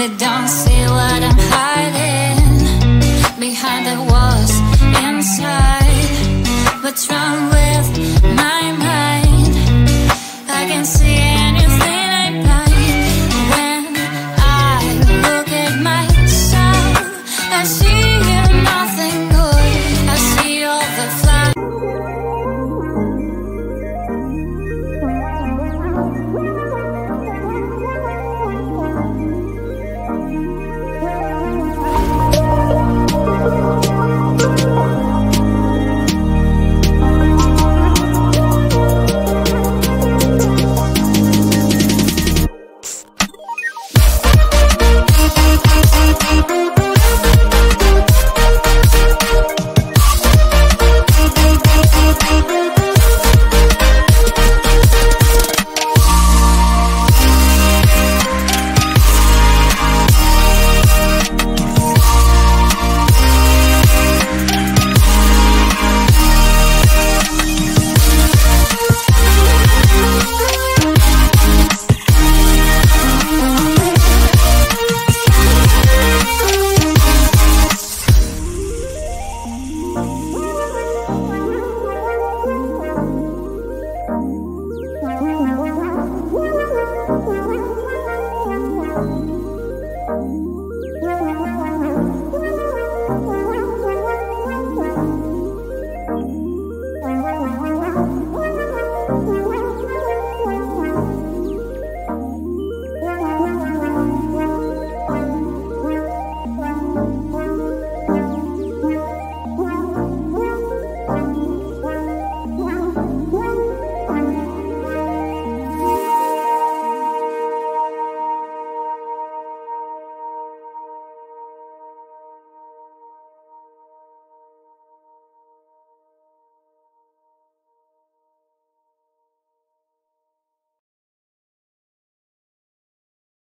They don't see what I'm hiding behind the walls inside. What's wrong with